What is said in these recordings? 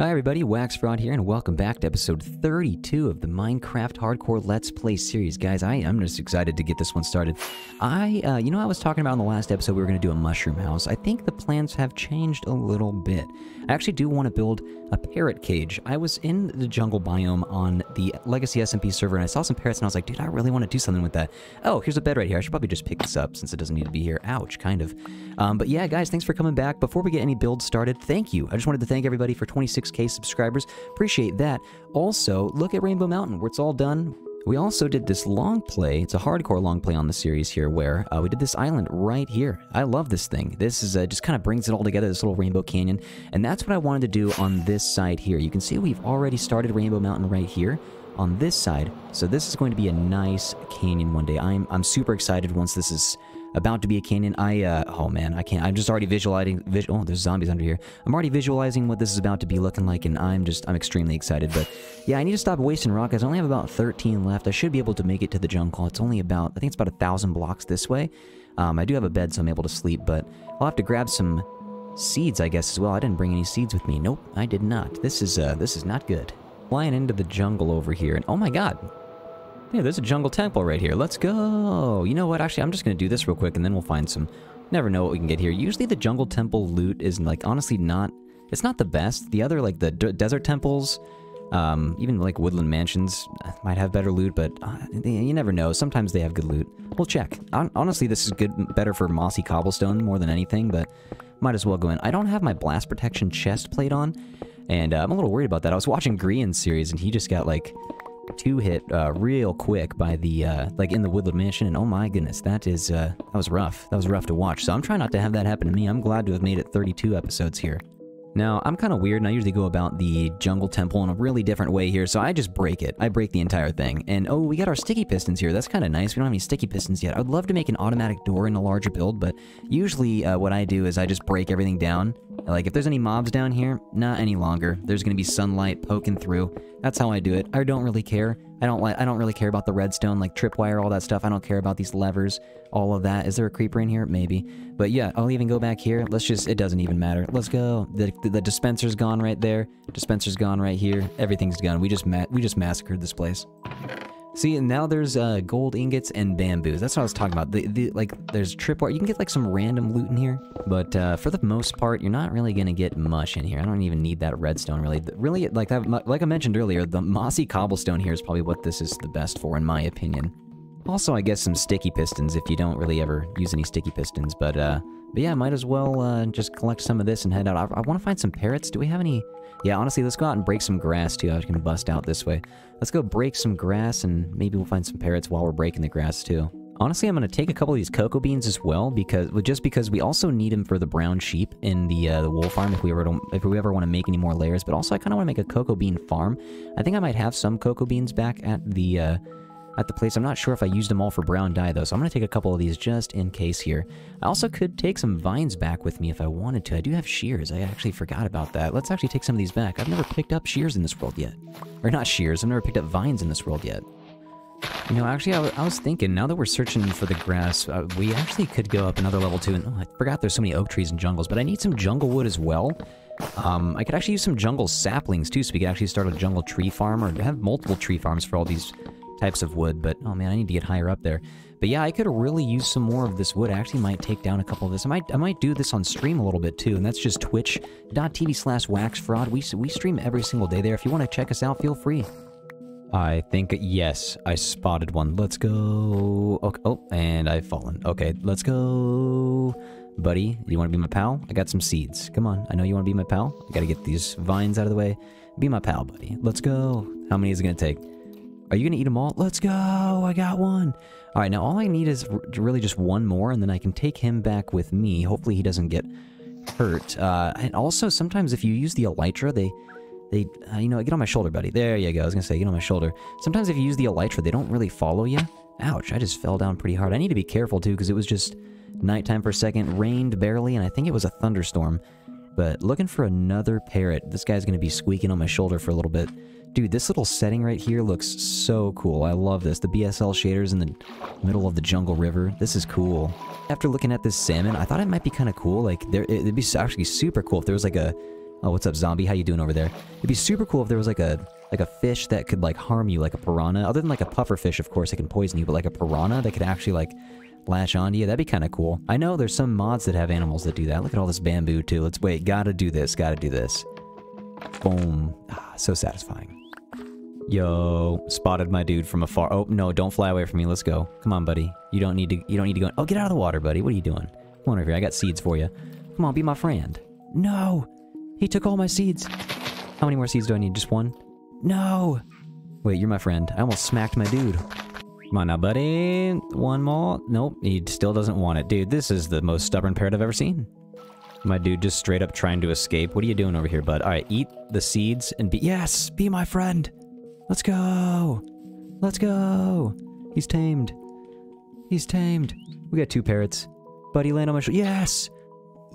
Hi everybody, WaxFraud here, and welcome back to episode 32 of the Minecraft Hardcore Let's Play series. Guys, I am just excited to get this one started. I was talking about in the last episode we were going to do a mushroom house. I think the plans have changed a little bit. I actually do want to build a parrot cage. I was in the jungle biome on the Legacy SMP server, and I saw some parrots, and I was like, dude, I really want to do something with that. Oh, here's a bed right here. I should probably just pick this up since it doesn't need to be here. Ouch, kind of. But yeah, guys, thanks for coming back. Before we get any builds started, thank you. I just wanted to thank everybody for 26K subscribers. Appreciate that. Also, look at Rainbow Mountain, where it's all done. We also did this long play. It's a hardcore long play on the series here where we did this island right here. I love this thing. This is just kind of brings it all together, this little Rainbow Canyon. And that's what I wanted to do on this side here. You can see we've already started Rainbow Mountain right here on this side. So this is going to be a nice canyon one day. I'm super excited once this is about to be a canyon. Oh man, I can't. I'm just already visualizing. Oh, there's zombies under here. I'm already visualizing what this is about to be looking like, and I'm extremely excited. But yeah, I need to stop wasting rock. I only have about 13 left. I should be able to make it to the jungle. It's only about, I think it's about 1,000 blocks this way. I do have a bed, so I'm able to sleep, but I'll have to grab some seeds, I guess, as well. I didn't bring any seeds with me. Nope, I did not. This is not good. Flying into the jungle over here, and oh my god. Yeah, there's a jungle temple right here. Let's go. You know what? Actually, I'm just going to do this real quick, and then we'll find some. Never know what we can get here. Usually the jungle temple loot is, like, honestly not... It's not the best. The other, like, the desert temples, even, like, woodland mansions might have better loot, but you never know. Sometimes they have good loot. We'll check. Honestly, this is good, better for mossy cobblestone more than anything, but might as well go in. I don't have my blast protection chest plate on, and I'm a little worried about that. I was watching Grian's series, and he just got, like... two-hit real quick by the, like, in the Woodland Mansion, and oh my goodness, that was rough. That was rough to watch, so I'm trying not to have that happen to me. I'm glad to have made it 32 episodes here. Now, I'm kind of weird, and I usually go about the jungle temple in a really different way here, so I just break it. I break the entire thing. And, oh, we got our sticky pistons here. That's kind of nice. We don't have any sticky pistons yet. I would love to make an automatic door in a larger build, but usually what I do is I just break everything down. Like, if there's any mobs down here, not any longer. There's going to be sunlight poking through. That's how I do it. I don't really care. I don't really care about the redstone, like tripwire, all that stuff. I don't care about these levers, all of that. Is there a creeper in here? Maybe. But yeah, I'll even go back here. Let's just, it doesn't even matter. Let's go. The dispenser's gone right there. Dispenser's gone right here. Everything's gone. We just massacred this place. See, and now there's gold ingots and bamboos. That's what I was talking about. Like, there's tripwire. You can get, like, some random loot in here, but for the most part, you're not really gonna get much in here. I don't even need that redstone, really. Really, like I mentioned earlier, the mossy cobblestone here is probably what this is the best for, in my opinion. Also, I guess some sticky pistons if you don't really ever use any sticky pistons, but yeah, might as well just collect some of this and head out. I want to find some parrots. Do we have any? Yeah, honestly, let's go out and break some grass, too. I was gonna bust out this way. Let's go break some grass, and maybe we'll find some parrots while we're breaking the grass, too. Honestly, I'm gonna take a couple of these cocoa beans as well, because we also need them for the brown sheep in the wool farm if we ever want to make any more layers. But also, I kind of want to make a cocoa bean farm. I think I might have some cocoa beans back at the place. I'm not sure if I used them all for brown dye, though, so I'm gonna take a couple of these just in case here. I also could take some vines back with me if I wanted to. I do have shears. I actually forgot about that. Let's actually take some of these back. I've never picked up shears in this world yet. Or not shears. I've never picked up vines in this world yet. You know, actually, I was thinking, now that we're searching for the grass, we actually could go up another level, too. And, oh, I forgot there's so many oak trees and jungles, but I need some jungle wood as well. I could actually use some jungle saplings, too, so we could actually start a jungle tree farm, or have multiple tree farms for all these types of wood, but oh man, I need to get higher up there. But yeah, I could really use some more of this wood. I actually might take down a couple of this. I might do this on stream a little bit too, and that's just twitch.tv/waxfraud. We stream every single day there. If you want to check us out, feel free. I think, yes, I spotted one. Let's go. Okay. Oh, and I've fallen. Okay, let's go. Buddy, you want to be my pal? I got some seeds. Come on, I know you want to be my pal. I gotta get these vines out of the way. Be my pal, buddy. Let's go. How many is it gonna take? Are you going to eat them all? Let's go! I got one! Alright, now all I need is really just one more, and then I can take him back with me. Hopefully he doesn't get hurt. And also, sometimes if you use the elytra, they get on my shoulder, buddy. There you go. I was going to say, get on my shoulder. Sometimes if you use the elytra, they don't really follow you. Ouch, I just fell down pretty hard. I need to be careful, too, because it was just nighttime for a second, rained barely, and I think it was a thunderstorm. But looking for another parrot. This guy's going to be squeaking on my shoulder for a little bit. Dude, this little setting right here looks so cool. I love this. The BSL Shaders in the middle of the jungle river. This is cool. After looking at this salmon, I thought it might be kind of cool. Like, it'd be actually super cool if there was like a Oh, what's up, zombie? How you doing over there? It'd be super cool if there was like a fish that could like harm you, like a piranha. Other than like a puffer fish, of course, it can poison you, but like a piranha that could actually like latch onto you. That'd be kind of cool. I know there's some mods that have animals that do that. Look at all this bamboo too. Let's wait. Gotta do this. Gotta do this. Boom. Ah, so satisfying. Yo, spotted my dude from afar. Oh no, don't fly away from me. Let's go. Come on, buddy. You don't need to go. Oh, get out of the water, buddy. What are you doing? Come on over here. I got seeds for you. Come on, be my friend. No. He took all my seeds. How many more seeds do I need? Just one? No! Wait, you're my friend. I almost smacked my dude. Come on now, buddy. One more. Nope, he still doesn't want it. Dude, this is the most stubborn parrot I've ever seen. My dude just straight up trying to escape. What are you doing over here, bud? Alright, eat the seeds and be— yes! Be my friend! Let's go! Let's go! He's tamed. He's tamed. We got two parrots. Buddy, land on my shoulder. Yes!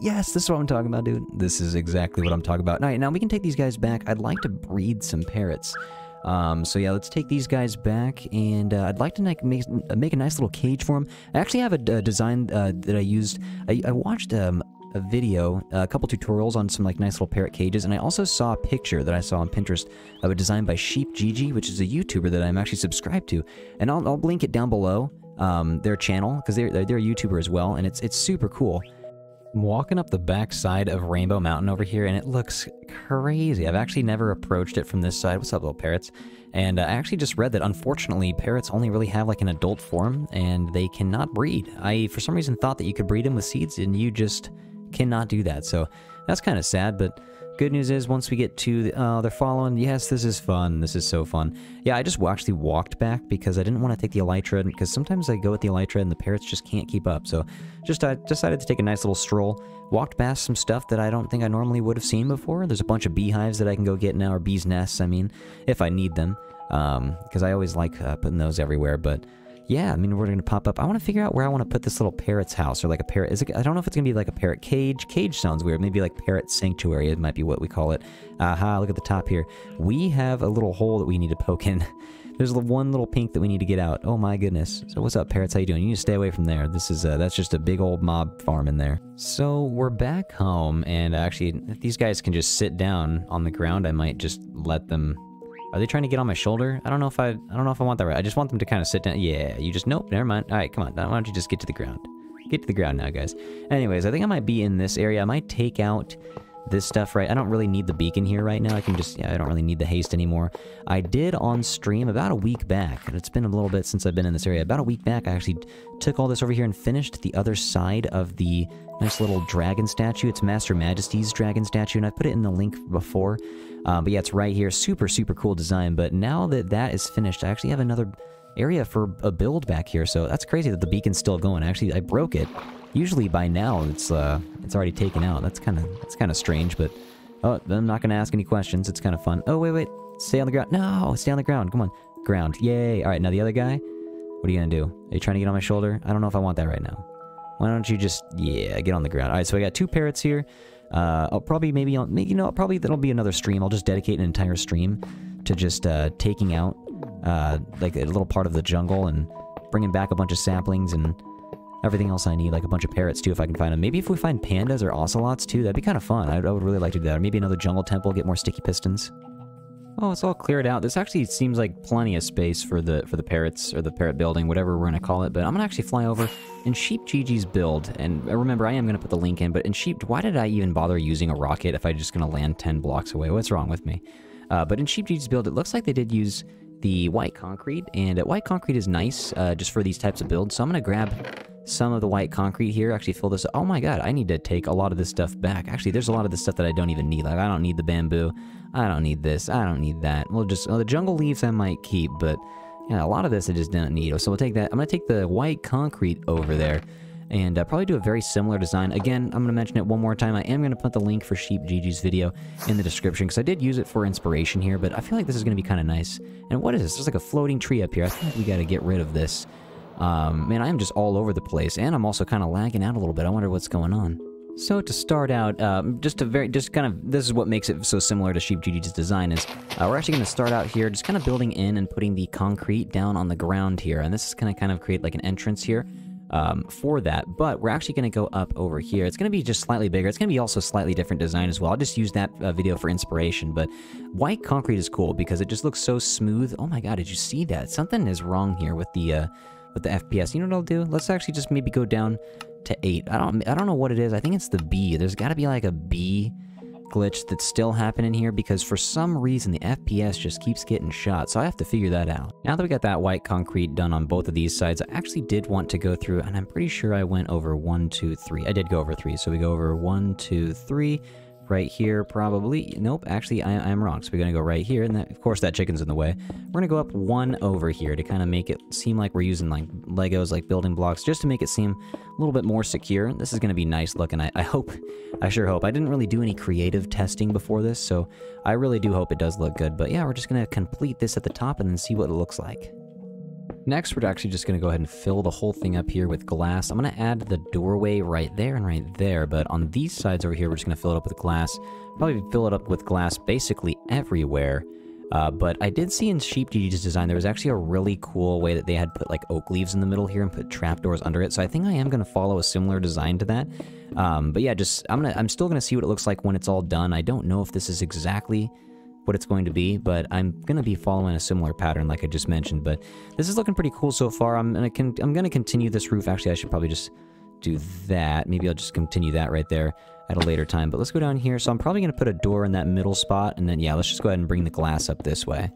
Yes, this is what I'm talking about, dude. This is exactly what I'm talking about. All right, now we can take these guys back. I'd like to breed some parrots. So yeah, let's take these guys back, and I'd like to make a nice little cage for them. I actually have a design that I used. I watched a video, a couple tutorials on some like nice little parrot cages, and I also saw a picture that I saw on Pinterest of a design by SheepGG, which is a YouTuber that I'm actually subscribed to, and I'll link it down below, their channel, because they're a YouTuber as well, and it's super cool. I'm walking up the backside of Rainbow Mountain over here, and it looks crazy. I've actually never approached it from this side. What's up, little parrots? And I actually just read that, unfortunately, parrots only really have like an adult form, and they cannot breed. I, for some reason, thought that you could breed them with seeds, and you just cannot do that. So that's kind of sad, but good news is once we get to the, they're following. Yes, this is fun. This is so fun. Yeah, I just actually walked back because I didn't want to take the elytra, because sometimes I go with the elytra and the parrots just can't keep up. So just I decided to take a nice little stroll. Walked past some stuff that I don't think I normally would have seen before. There's a bunch of beehives that I can go get now, or bees' nests, I mean, if I need them. Because I always like putting those everywhere, but yeah, I mean, we're going to pop up. I want to figure out where I want to put this little parrot's house, or like a parrot. Is it, I don't know if it's going to be like a parrot cage. Cage sounds weird. Maybe like parrot sanctuary. It might be what we call it. Aha, look at the top here. We have a little hole that we need to poke in. There's one little pink that we need to get out. Oh my goodness. So what's up, parrots? How you doing? You need to stay away from there. This is, that's just a big old mob farm in there. So we're back home, and actually, if these guys can just sit down on the ground, I might just let them... Are they trying to get on my shoulder? I don't know if I want that right. I just want them to kind of sit down. Yeah, you just, nope, never mind. All right, come on. Why don't you just get to the ground? Get to the ground now, guys. Anyways, I think I might be in this area. I might take out this stuff, right? I don't really need the beacon here right now. I can just, yeah, I don't really need the haste anymore. I did on stream about a week back, and it's been a little bit since I've been in this area. About a week back, I actually took all this over here and finished the other side of the nice little dragon statue. It's Master Majesty's dragon statue, and I put it in the link before. But yeah, it's right here. Super, super cool design. But now that that is finished, I actually have another area for a build back here. So that's crazy that the beacon's still going. Actually, I broke it. Usually by now it's already taken out. That's kind of strange. But oh, I'm not gonna ask any questions. It's kind of fun. Oh wait, stay on the ground. No, stay on the ground. Come on, ground. Yay! All right, now the other guy. What are you gonna do? Are you trying to get on my shoulder? I don't know if I want that right now. Why don't you just get on the ground? All right, so I got two parrots here. I'll probably probably that'll be another stream. I'll just dedicate an entire stream to just taking out like a little part of the jungle and bringing back a bunch of saplings and everything else I need, like a bunch of parrots too if I can find them. Maybe if we find pandas or ocelots too, that'd be kind of fun. I would really like to do that. Or maybe another jungle temple, get more sticky pistons. Oh, it's all cleared out. This actually seems like plenty of space for the parrots, or the parrot building, whatever we're going to call it. But I'm going to actually fly over in SheepGG's build. And remember, I am going to put the link in, but in Sheep... Why did I even bother using a rocket if I'm just going to land 10 blocks away? What's wrong with me? But in SheepGG's build, it looks like they did use the white concrete. And white concrete is nice just for these types of builds. So I'm going to grab some of the white concrete here, actually fill this up. Oh my god, I need to take a lot of this stuff back. Actually, there's a lot of this stuff that I don't even need. Like, I don't need the bamboo. I don't need this. I don't need that. We'll just... the jungle leaves I might keep, but yeah, a lot of this I just don't need. So we'll take that. I'm gonna take the white concrete over there and probably do a very similar design. Again, I'm gonna mention it one more time. I am gonna put the link for SheepGG's video in the description, because I did use it for inspiration here, but I feel like this is gonna be kind of nice. And what is this? There's like a floating tree up here. I think we gotta get rid of this. Man, I am just all over the place, and I'm also kind of lagging out a little bit. I wonder what's going on. So to start out, this is what makes it so similar to SheepGG's design is, we're actually going to start out here, just kind of building in and putting the concrete down on the ground here, and this is going to kind of create like an entrance here. for that. But we're actually going to go up over here. It's going to be just slightly bigger. It's going to be also slightly different design as well. I'll just use that video for inspiration. But white concrete is cool because it just looks so smooth. Oh my god, did you see that? Something is wrong here with the FPS. You know what I'll do? Let's actually just maybe go down to 8. I don't know what it is. I think it's the B. There's got to be like a B glitch that's still happening here, because for some reason the FPS just keeps getting shot, so I have to figure that out. Now that we got that white concrete done on both of these sides, I actually did want to go through, and I'm pretty sure I went over 1, 2, 3. I did go over 3, so we go over 1, 2, 3 right here probably. Nope, actually I'm wrong, so we're gonna go right here, and that, of course that chicken's in the way. We're gonna go up 1 over here to kind of make it seem like we're using like Legos, like building blocks, just to make it seem a little bit more secure. This is gonna be nice looking. I sure hope. I didn't really do any creative testing before this, so I really do hope it does look good. But yeah, we're just gonna complete this at the top and then see what it looks like. Next, we're actually just going to go ahead and fill the whole thing up here with glass. I'm going to add the doorway right there and right there, but on these sides over here, we're just going to fill it up with glass. Probably fill it up with glass basically everywhere. But I did see in SheepGG's design, there was actually a really cool way that they had put like oak leaves in the middle here and put trapdoors under it. So I think I am going to follow a similar design to that. But yeah, just I'm still going to see what it looks like when it's all done. I don't know if this is exactly what it's going to be, but I'm going to be following a similar pattern like I just mentioned. But this is looking pretty cool so far. I'm going to continue this roof. Actually, I should probably just do that. Maybe I'll just continue that right there at a later time. But let's go down here. So I'm probably going to put a door in that middle spot, and then yeah, let's just go ahead and bring the glass up this way.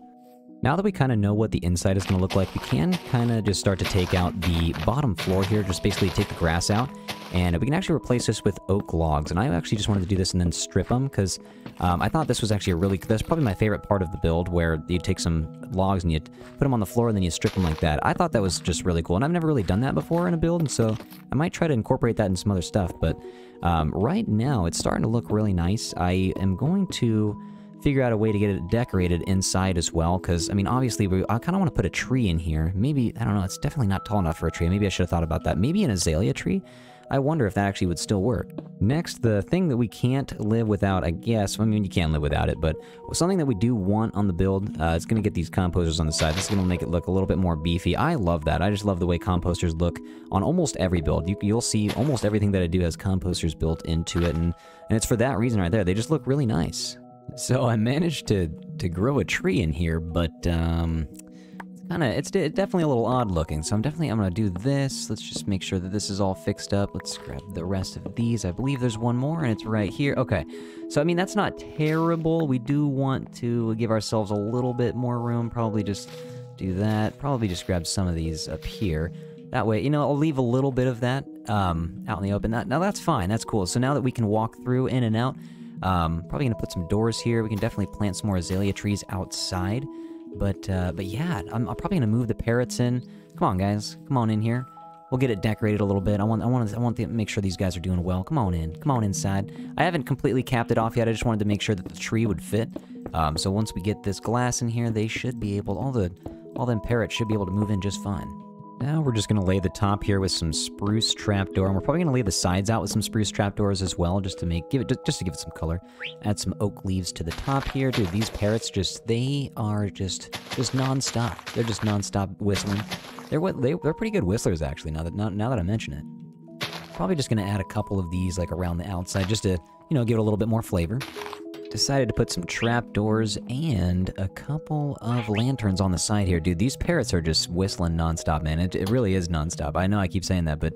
Now that we kind of know what the inside is going to look like, we can kind of just start to take out the bottom floor here, just basically take the grass out, and we can actually replace this with oak logs. And I actually just wanted to do this and then strip them, because I thought this was actually a really, that's probably my favorite part of the build, where you take some logs and you put them on the floor and then you strip them like that. I thought that was just really cool, and I've never really done that before in a build, and so I might try to incorporate that in some other stuff. But right now, it's starting to look really nice. I am going to figure out a way to get it decorated inside as well, because I mean obviously I kind of want to put a tree in here. Maybe, I don't know, it's definitely not tall enough for a tree. Maybe I should have thought about that. Maybe an azalea tree. I wonder if that actually would still work. Next, the thing that we can't live without, I guess, I mean you can live without it, but something that we do want on the build, it's going to get these composters on the side. This is going to make it look a little bit more beefy. I love that. I just love the way composters look on almost every build. You'll see almost everything that I do has composters built into it, and it's for that reason right there. They just look really nice. So I managed to grow a tree in here, but it's definitely a little odd looking. So I'm gonna do this. Let's just make sure that this is all fixed up. Let's grab the rest of these. I believe there's one more, and it's right here. Okay, so I mean that's not terrible. We do want to give ourselves a little bit more room. Probably just do that. Probably just grab some of these up here. That way, you know, I'll leave a little bit of that out in the open. Now that's fine. That's cool. So now that we can walk through in and out. Probably gonna put some doors here. We can definitely plant some more azalea trees outside, but yeah, I'm probably gonna move the parrots in. Come on, guys, come on in here. We'll get it decorated a little bit. I want to make sure these guys are doing well. Come on in, come on inside. I haven't completely capped it off yet. I just wanted to make sure that the tree would fit. So once we get this glass in here, they should be able. All them parrots should be able to move in just fine. Now we're just going to lay the top here with some spruce trapdoor, and we're probably going to lay the sides out with some spruce trapdoors as well, just to give it some color. Add some oak leaves to the top here. Dude, these parrots just nonstop. They're just nonstop whistling. They're pretty good whistlers actually. Now that I mention it, probably just going to add a couple of these like around the outside, just to give it a little bit more flavor. Decided to put some trapdoors and a couple of lanterns on the side here. Dude, these parrots are just whistling nonstop, man. It really is nonstop. I know I keep saying that, but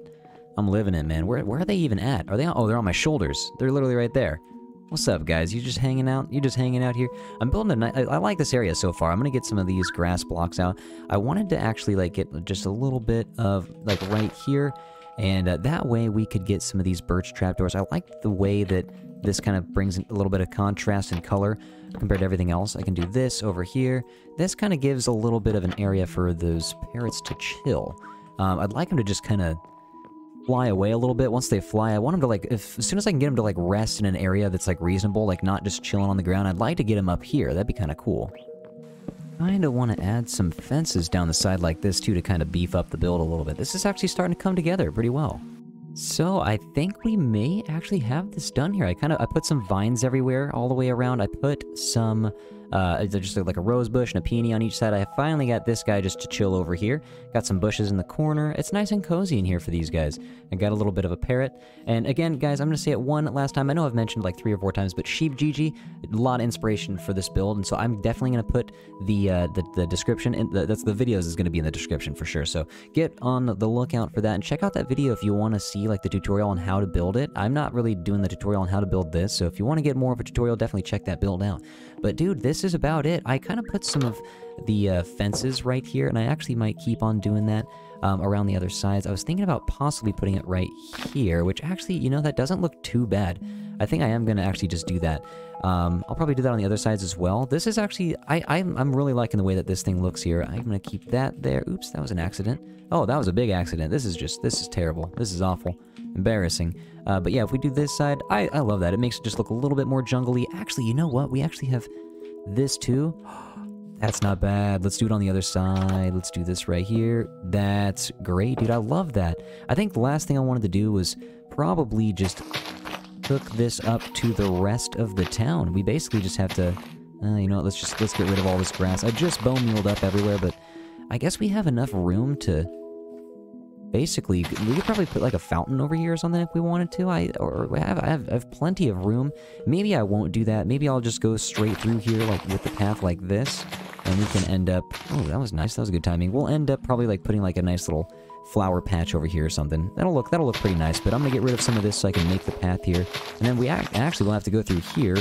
I'm living it, man. Where are they even at? Are they on, oh, they're on my shoulders. They're literally right there. What's up, guys? You just hanging out? You just hanging out here? I'm building a nice, I like this area so far. I'm gonna get some of these grass blocks out. I wanted to actually like get just a little bit of like right here, and that way we could get some of these birch trapdoors. I like the way that this kind of brings a little bit of contrast and color compared to everything else. I can do this over here. This kind of gives a little bit of an area for those parrots to chill. I'd like them to just kind of fly away a little bit. Once they fly, I want them to like, as soon as I can get them to like rest in an area that's like reasonable, like not just chilling on the ground, I'd like to get them up here. That'd be kind of cool. Kind of want to add some fences down the side like this too, to kind of beef up the build a little bit. This is actually starting to come together pretty well. So I think we may actually have this done here. I put some vines everywhere all the way around. I put some They're just like a rose bush and a peony on each side. I finally got this guy just to chill over here. Got some bushes in the corner. It's nice and cozy in here for these guys. I got a little bit of a parrot. And again, guys, I'm going to say it one last time. I know I've mentioned like 3 or 4 times, but SheepGG, a lot of inspiration for this build. And so I'm definitely going to put the description, and that's the videos is going to be in the description for sure. So get on the lookout for that and check out that video if you want to see like the tutorial on how to build it. I'm not really doing the tutorial on how to build this. So if you want to get more of a tutorial, definitely check that build out. But dude, this is about it. I kind of put some of the fences right here, and I actually might keep on doing that around the other sides. I was thinking about possibly putting it right here, which actually, you know, that doesn't look too bad. I think I am going to actually just do that. I'll probably do that on the other sides as well. This is actually, I'm really liking the way that this thing looks here. I'm going to keep that there. Oops, that was an accident. Oh, that was a big accident. This is terrible. This is awful. Embarrassing. But yeah, if we do this side, I love that. It makes it just look a little bit more jungly. Actually, you know what? We actually have this too. That's not bad. Let's do it on the other side. Let's do this right here. That's great, dude. I love that. I think the last thing I wanted to do was probably just hook this up to the rest of the town. We basically just have to, you know, let's get rid of all this grass. I just bone mealed up everywhere, but I guess we have enough room to basically, we could probably put like a fountain over here or something if we wanted to. I have plenty of room. Maybe I won't do that. Maybe I'll just go straight through here, like with the path like this, and we can end up. Oh, that was nice. That was good timing. We'll end up probably like putting like a nice little flower patch over here or something. That'll look pretty nice. But I'm gonna get rid of some of this so I can make the path here, and then we actually will have to go through here,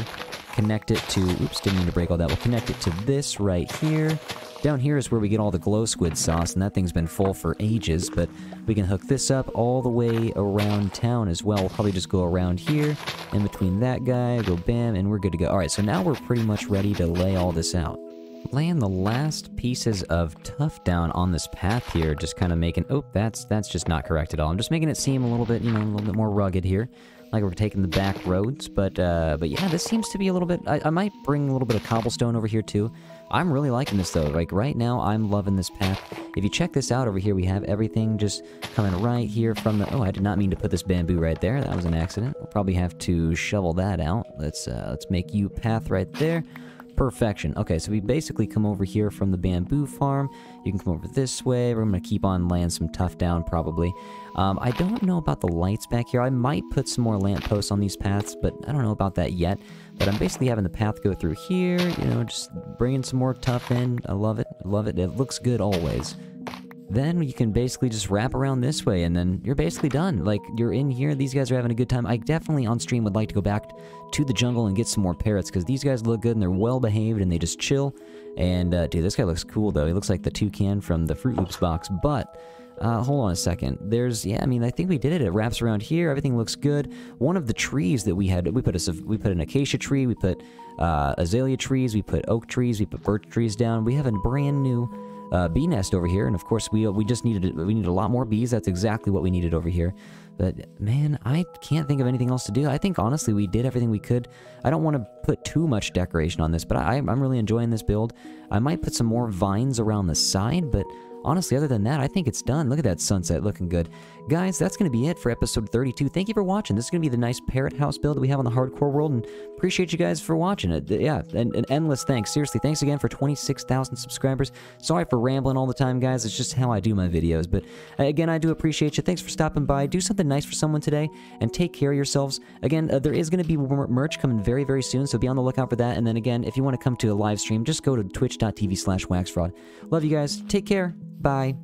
connect it to. Oops, didn't mean to break all that. We'll connect it to this right here. Down here is where we get all the glow squid sauce, and that thing's been full for ages, but we can hook this up all the way around town as well. We'll probably just go around here, in between that guy, go bam, and we're good to go. Alright, so now we're pretty much ready to lay all this out. Laying the last pieces of tuff down on this path here, just kind of making, oh, that's just not correct at all. I'm just making it seem a little bit, you know, a little bit more rugged here. Like we're taking the back roads, but yeah, this seems to be a little bit, I might bring a little bit of cobblestone over here too. I'm really liking this though, like right now I'm loving this path. If you check this out over here, we have everything just coming right here from the, oh, I did not mean to put this bamboo right there, that was an accident. We'll probably have to shovel that out. Let's make you path right there. Perfection. Okay, so we basically come over here from the bamboo farm. You can come over this way. We're going to keep on laying some tuff down, probably. I don't know about the lights back here. I might put some more lampposts on these paths, but I don't know about that yet. But I'm basically having the path go through here, you know, just bringing some more tuff in. I love it. I love it. It looks good always. Then you can basically just wrap around this way, and then you're basically done. Like, you're in here, these guys are having a good time. I definitely, on stream, would like to go back to the jungle and get some more parrots, because these guys look good, and they're well-behaved, and they just chill. And, dude, this guy looks cool, though. He looks like the toucan from the Fruit Loops box, but... hold on a second. There's, yeah, I mean, I think we did it. It wraps around here. Everything looks good. One of the trees that we had, we put an acacia tree, we put azalea trees, we put oak trees, we put birch trees down. We have a brand new bee nest over here, and of course we just needed a lot more bees. That's exactly what we needed over here. But man, I can't think of anything else to do. I think honestly we did everything we could. I don't want to put too much decoration on this, but I'm really enjoying this build. I might put some more vines around the side, but honestly, other than that, I think it's done. Look at that sunset looking good. Guys, that's going to be it for episode 32. Thank you for watching. This is going to be the nice parrot house build that we have on the hardcore world, and appreciate you guys for watching it. Yeah, and endless thanks. Seriously, thanks again for 26,000 subscribers. Sorry for rambling all the time, guys. It's just how I do my videos. But again, I do appreciate you. Thanks for stopping by. Do something nice for someone today, and take care of yourselves. Again, there is going to be merch coming very, very soon, so be on the lookout for that. And then again, if you want to come to a live stream, just go to twitch.tv/waxfraud. Love you guys. Take care. Bye.